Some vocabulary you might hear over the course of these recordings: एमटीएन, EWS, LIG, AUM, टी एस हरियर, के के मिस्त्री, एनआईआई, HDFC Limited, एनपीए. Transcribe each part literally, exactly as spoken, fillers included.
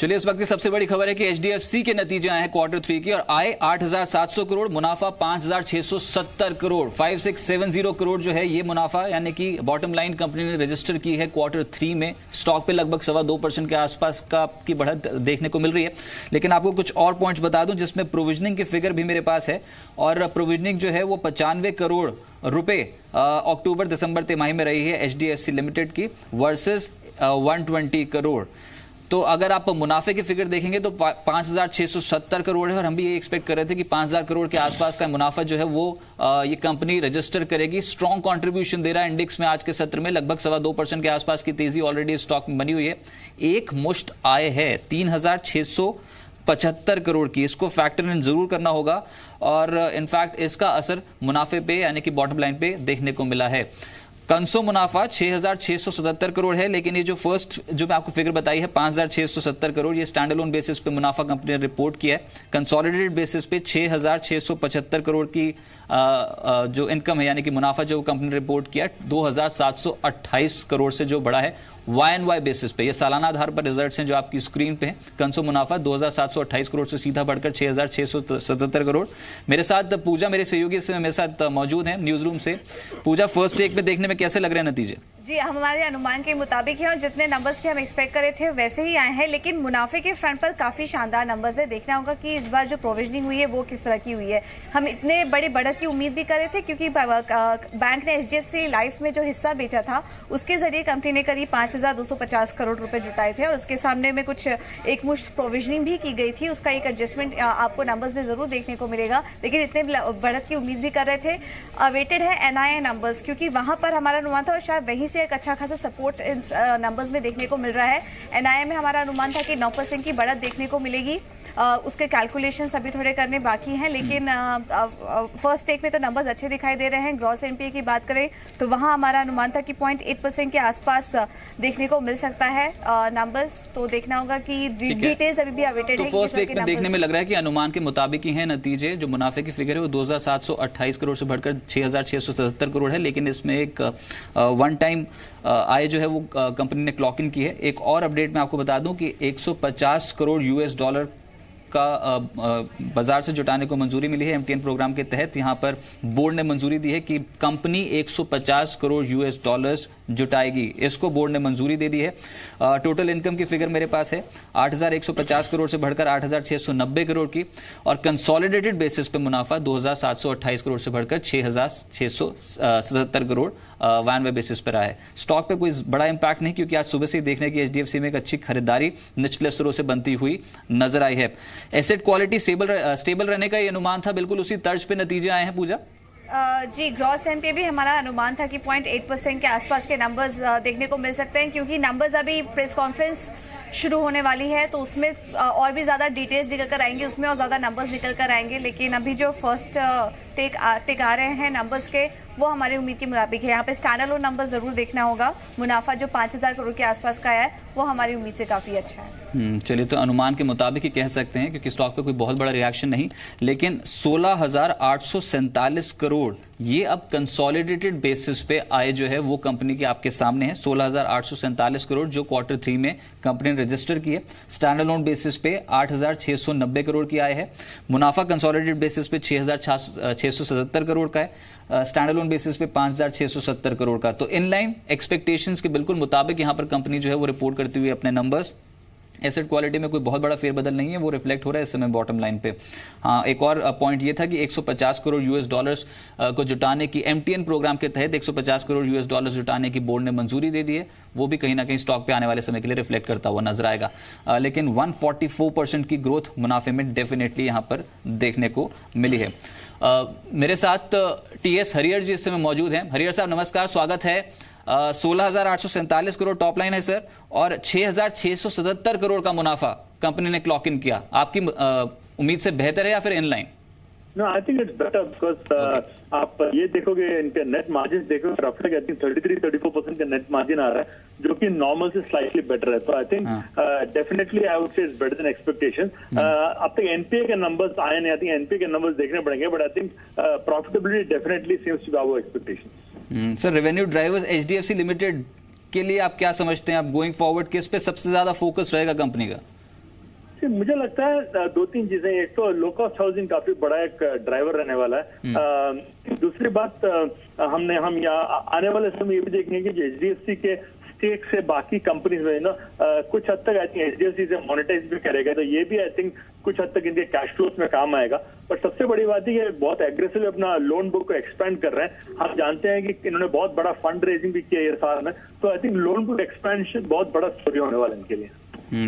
चलिए इस वक्त की सबसे बड़ी खबर है कि एचडीएफसी के नतीजे आए हैं क्वार्टर थ्री की और आय आठ हजार सात सौ करोड़, मुनाफा पांच हजार छह सौ सत्तर करोड़, पांच हजार छह सौ सत्तर करोड़ जो है ये मुनाफा यानी कि बॉटम लाइन कंपनी ने रजिस्टर की है क्वार्टर थ्री में। स्टॉक पे लगभग सवा दो परसेंट के आसपास का की बढ़त देखने को मिल रही है। लेकिन आपको कुछ और पॉइंट्स बता दूं जिसमें प्रोविजनिंग की फिगर भी मेरे पास है और प्रोविजनिंग जो है वो पचानवे करोड़ रुपए अक्टूबर दिसंबर तिमाही में रही है एचडीएफसी लिमिटेड की वर्सेस एक सौ बीस करोड़। तो अगर आप मुनाफे की फिगर देखेंगे तो पांच हजार छह सौ सत्तर करोड़ है और हम भी ये एक्सपेक्ट कर रहे थे कि पांच हजार करोड़ के आसपास का मुनाफा जो है वो आ, ये कंपनी रजिस्टर करेगी। स्ट्रॉन्ग कंट्रीब्यूशन दे रहा है इंडेक्स में आज के सत्र में, लगभग सवा दो परसेंट के आसपास की तेजी ऑलरेडी स्टॉक में बनी हुई है। एक मुश्त आय है तीन हजार छह सौ पचहत्तर करोड़ की, इसको फैक्टर इन जरूर करना होगा और इनफैक्ट इसका असर मुनाफे पे यानी कि बॉटम लाइन पे देखने को मिला है। कंसो मुनाफा छह हजार छह सौ सतहत्तर करोड़ है, लेकिन ये जो फर्स्ट जो मैं आपको फिगर बताई है पांच हजार छह सौ सत्तर करोड़ ये स्टैंडअलोन बेसिस पे मुनाफा कंपनी ने रिपोर्ट किया है। कंसोलिडेटेड बेसिस पे छह हजार छह सौ पचहत्तर करोड़ की आ, आ, जो इनकम है यानी कि मुनाफा जो कंपनी ने रिपोर्ट किया दो हजार सात सौ अट्ठाईस करोड़ से जो बढ़ा है वाई एन वाई बेसिस पे। ये सालाना आधार पर रिजल्ट्स हैं जो आपकी स्क्रीन पे हैं। कंसो मुनाफा दो हजार सात सौ अट्ठाईस करोड़ से सीधा बढ़कर छह हजार छह सौ सतहत्तर करोड़। मेरे साथ पूजा मेरे सहयोगी इसमें मेरे साथ मौजूद हैं न्यूज रूम से। पूजा, फर्स्ट टेक में देखने में कैसे लग रहे हैं नतीजे? जी, हमारे अनुमान के मुताबिक है और जितने नंबर्स के हम एक्सपेक्ट कर रहे थे वैसे ही आए हैं, लेकिन मुनाफे के फ्रंट पर काफी शानदार नंबर्स है। देखना होगा कि इस बार जो प्रोविजनिंग हुई है वो किस तरह की हुई है। हम इतने बड़े बढ़त की उम्मीद भी कर रहे थे क्योंकि बैंक ने एचडीएफसी लाइफ में जो हिस्सा बेचा था उसके जरिए कंपनी ने करीब पांच हजार दो सौ पचास करोड़ रुपए जुटाए थे और उसके सामने में कुछ एकमुश्त प्रोविजनिंग भी की गई थी। उसका एक एडजस्टमेंट आपको नंबर्स में जरूर देखने को मिलेगा, लेकिन इतने बढ़त की उम्मीद भी कर रहे थे। अवेटेड है एनआईआई नंबर्स क्योंकि वहां पर हमारा अनुमान था और शायद वहीं से एक अच्छा खासा सपोर्ट इन नंबर्स में देखने को मिल रहा है। एनआईआई में हमारा अनुमान था कि नौ परसेंट की बढ़त देखने को मिलेगी। आ, उसके कैलकुलेशन अभी थोड़े करने बाकी हैं, लेकिन फर्स्ट टेक में तो नंबर्स अच्छे दिखाई दे रहे हैं। ग्रॉस एनपीए की बात करें तो वहाँ हमारा अनुमान था कि पॉइंट एट परसेंट के आसपास देखने को मिल सकता है नंबर्स। तो देखना होगा कि डिटेल्स अभी भी अवेटेड है। फर्स्ट टेक में देखने में लग रहा है कि अनुमान के मुताबिक ही है नतीजे। जो मुनाफे की फिगर है वो दो हजार सात सौ अट्ठाईस करोड़ से बढ़कर छह हजार छह सौ सतहत्तर करोड़ है, लेकिन इसमें एक वन टाइम आय जो है वो कंपनी ने क्लॉक इन की है। एक और अपडेट मैं आपको बता दूं कि एक सौ पचास करोड़ यूएस डॉलर का बाजार से जुटाने को मंजूरी मिली है एमटीएन प्रोग्राम के तहत। यहां पर बोर्ड ने मंजूरी दी है कि कंपनी एक सौ पचास करोड़ यूएस डॉलर्स जुटाएगी, इसको बोर्ड ने मंजूरी दे दी है। आ, टोटल इनकम की फिगर मेरे पास है आठ हजार एक सौ पचास करोड़ से बढ़कर आठ हजार छह सौ नब्बे करोड़ की और कंसोलिडेटेड बेसिस पे मुनाफा दो हजार सात सौ अट्ठाईस करोड़ से बढ़कर छह हजार छह सौ सतहत्तर करोड़ वायनवे बेसिस पर रहा है। स्टॉक पे कोई बड़ा इंपैक्ट नहीं क्योंकि आज सुबह से ही देखने की एचडीएफसी में एक अच्छी खरीदारी निचले स्तरों से बनती हुई नजर आई है। एसेट क्वालिटी स्टेबल रहने का ये अनुमान था, बिल्कुल उसी तर्ज पे नतीजे आए हैं। पूजा जी, ग्रॉस एनपीए भी हमारा अनुमान था कि पॉइंट एट परसेंट के आसपास के नंबर्स देखने को मिल सकते हैं क्योंकि नंबर्स अभी प्रेस कॉन्फ्रेंस शुरू होने वाली है तो उसमें और भी ज़्यादा डिटेल्स निकल कर आएंगे, उसमें और ज़्यादा नंबर्स निकल कर आएंगे। लेकिन अभी जो फर्स्ट टेक टेक आ रहे हैं नंबर्स के वो हमारी उम्मीद के मुताबिक है। यहाँ पे स्टैंडअलोन नंबर जरूर देखना होगा। मुनाफा जो पांच हजार करोड़ के आसपास का है वो हमारी उम्मीद से काफ़ी अच्छा है। चलिए, तो अनुमान के मुताबिक ही कह सकते हैं क्योंकि स्टॉक पे कोई बहुत बड़ा रिएक्शन नहीं, लेकिन सोलह हजार आठ सौ सैंतालीस करोड़ ये अब कंसोलिडेटेड बेसिस पे आए जो है वो कंपनी के आपके सामने है। सोलह हजार आठ सौ सैंतालीस करोड़ जो क्वार्टर थ्री में कंपनी ने रजिस्टर की है। स्टैंडअलोन बेसिस पे आठ हजार छह सौ नब्बे करोड़ की आय है। मुनाफा कंसोलिडेटेड बेसिस पे छह हजार छह सौ सतहत्तर करोड़ का है, स्टैंडअलोन बेसिस पे पांच हजार छह सौ सत्तर करोड़ का। तो इनलाइन एक्सपेक्टेशंस के बिल्कुल मुताबिक यहां पर कंपनी जो है वो रिपोर्ट करती हुई अपने नंबर्स। एसेट क्वालिटी में कोई बहुत बड़ा फेरबदल नहीं है, वो रिफ्लेक्ट हो रहा है इस समय बॉटम लाइन पे। हाँ, एक और पॉइंट ये था कि एक सौ पचास करोड़ यूएस डॉलर्स को जुटाने की एमटीएन प्रोग्राम के तहत एक सौ पचास करोड़ यूएस डॉलर्स जुटाने की बोर्ड ने मंजूरी दे दी है। वो भी कहीं ना कहीं स्टॉक पे आने वाले समय के लिए रिफ्लेक्ट करता हुआ नजर आएगा। आ, लेकिन एक सौ चौवालीस परसेंट की ग्रोथ मुनाफे में डेफिनेटली यहाँ पर देखने को मिली है। आ, मेरे साथ टी एस हरियर जी इस समय मौजूद हैं। हरियर साहब नमस्कार, स्वागत है। सोलह हजार आठ सौ सैंतालीस करोड़ टॉप लाइन है सर और छह हजार छह सौ सतहत्तर करोड़ का मुनाफा कंपनी ने क्लॉक इन किया। आपकी uh, उम्मीद से बेहतर है या फिर inline? No, I think it's better because आप ये देखोगे इनका नेट मार्जिन देखोगे रफ्तार I think thirty three thirty four percent का नेट मार्जिन आ रहा है जो कि नॉर्मल से स्लाइटली बेटर है। तो I think definitely I would say it's better than expectation. अब तक एनपीए के नंबर्स आए नहीं, आई थिंक एनपीए के नंबर्स देखने पड़ेंगे but I think profitability definitely seems to be our expectation. Sir, revenue drivers HDFC limited के लिए आप क्या समझते हैं? आप गोइंग फॉरवर्ड किस पे सबसे ज्यादा फोकस रहेगा कंपनी का? मुझे लगता है दो तीन चीजें, एक तो लो कॉस्ट हाउसिंग काफी बड़ा एक ड्राइवर रहने वाला है। आ, दूसरी बात हमने हम यहाँ आने वाले समय ये भी देखेंगे कि एच डी एफ सी के स्टेक से बाकी कंपनीज में ना कुछ हद तक I think H D F C से मोनिटाइज भी करेगा, तो ये भी आई थिंक कुछ हद तक इनके कैश फ्लोज में काम आएगा। पर सबसे बड़ी बात है कि बहुत एग्रेसिव अपना लोन बुक को एक्सपैंड कर रहे हैं। हम जानते हैं कि इन्होंने बहुत बड़ा फंड रेजिंग भी किया ये साल में, तो I think loan book expansion बहुत बड़ा स्टोरी होने वाला है इनके लिए।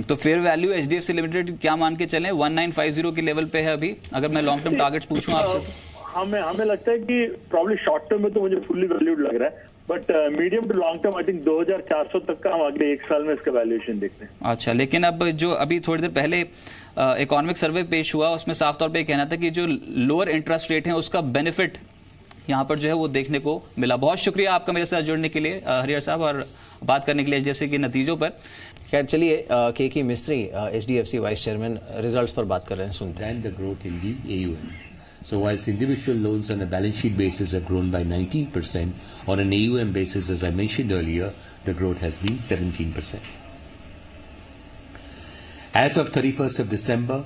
तो फेयर वैल्यू एचडीएफसी लिमिटेड क्या मान के चलें, उन्नीस सौ पचास के लेवल पे है अभी, अगर मैं लॉन्ग टर्म टारगेट्स पूछूं आपसे? हमें हमें लगता है कि प्रॉब्ली शॉर्ट टर्म में तो मुझे फुल्ली वैल्यूड लग रहा है, but medium to long term I think दो हज़ार चार सौ तक का हम अगले एक साल में इसका वैल्यूएशन देखते हैं। अच्छा, लेकिन अब जो अभी थोड़ी देर पहले इकोनॉमिक सर्वे पेश हुआ उसमें साफ तौर पर यह कहना था कि जो लोअर इंटरेस्ट रेट है उसका बेनिफिट यहाँ पर जो है वो देखने को मिला। बहुत शुक्रिया आपका मेरे साथ जुड़ने के लिए हरिहर साहब और बात करने के लिए एचडीएफसी के नतीजों पर। खैर चलिए, के के मिस्त्री एचडीएफसी वाइस चेयरमैन रिजल्ट्स पर बात कर रहे हैं, सुनते हैं। The growth in the AUM, so whilst individual loans on a balance sheet basis have grown by nineteen percent, on an A U M basis, as I mentioned earlier, the growth has been seventeen percent. As of thirty-first of December,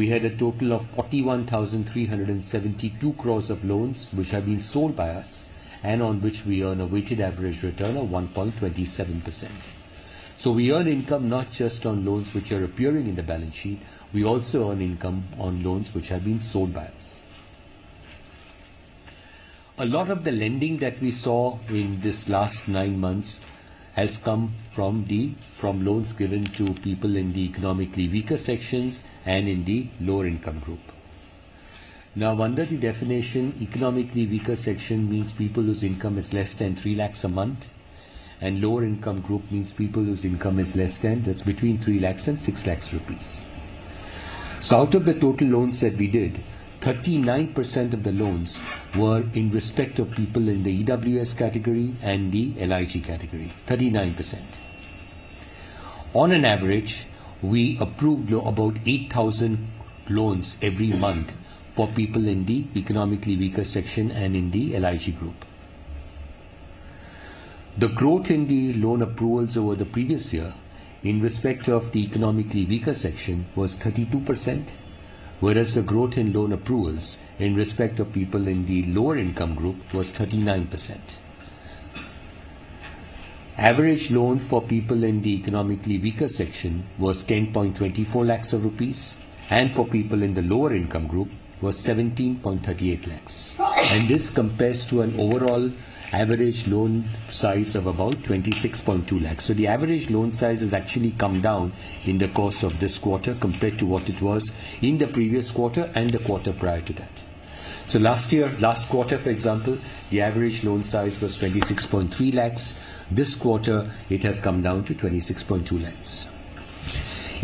we had a total of forty-one thousand three hundred seventy-two crores of loans which have been sold by us and on which we earn a weighted average return of one point two seven percent. So we earn income not just on loans which are appearing in the balance sheet, we also earn income on loans which have been sold by us. A lot of the lending that we saw in this last nine months has come from the from loans given to people in the economically weaker sections and in the lower income group. Now, under the definition, economically weaker section means people whose income is less than three lakhs a month. And lower income group means people whose income is less than, that's between three lakhs and six lakhs rupees. So out of the total loans that we did, thirty-nine percent of the loans were in respect of people in the E W S category and the L I G category, thirty-nine percent. On an average, we approved about eight thousand loans every month for people in the economically weaker section and in the L I G group. The growth in the loan approvals over the previous year in respect of the economically weaker section was thirty-two percent, whereas the growth in loan approvals in respect of people in the lower income group was thirty-nine percent. Average loan for people in the economically weaker section was ten point two four lakhs of rupees, and for people in the lower income group was seventeen point three eight lakhs. And this compares to an overall average loan size of about twenty-six point two lakhs. So the average loan size has actually come down in the course of this quarter compared to what it was in the previous quarter and the quarter prior to that. So last year, last quarter, for example, the average loan size was twenty-six point three lakhs. This quarter, it has come down to twenty-six point two lakhs.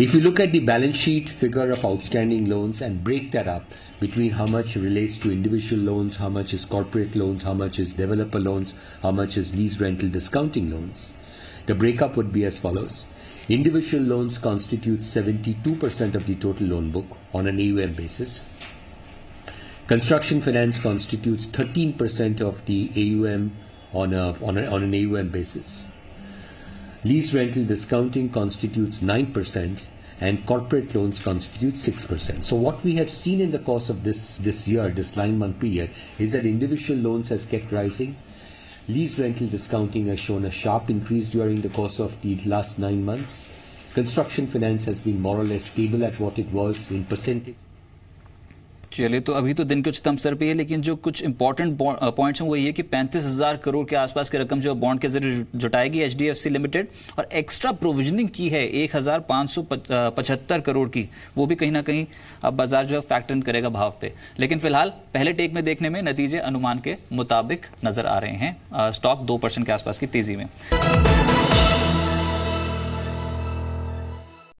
If you look at the balance sheet figure of outstanding loans and break that up between how much relates to individual loans, how much is corporate loans, how much is developer loans, how much is lease rental discounting loans, the breakup would be as follows. Individual loans constitute seventy-two percent of the total loan book on an A U M basis. Construction finance constitutes thirteen percent of the A U M on, a, on, a, on an A U M basis. Lease rental discounting constitutes nine percent and corporate loans constitute six percent. So what we have seen in the course of this, this year, this nine-month period, is that individual loans has kept rising. Lease rental discounting has shown a sharp increase during the course of the last nine months. Construction finance has been more or less stable at what it was in percentage. चलिए, तो अभी तो दिन के उच्चतम स्तर पे है, लेकिन जो कुछ इंपॉर्टेंट पॉइंट्स हैं वो ये कि पैंतीस हज़ार करोड़ के आसपास की रकम जो बॉन्ड के जरिए जुटाएगी एचडीएफसी लिमिटेड, और एक्स्ट्रा प्रोविजनिंग की है एक हज़ार पाँच सौ पचहत्तर करोड़ की, वो भी कहीं ना कहीं अब बाजार जो है फैक्टर इन करेगा भाव पे। लेकिन फिलहाल पहले टेक में देखने में नतीजे अनुमान के मुताबिक नजर आ रहे हैं, स्टॉक दो परसेंट के आसपास की तेजी में।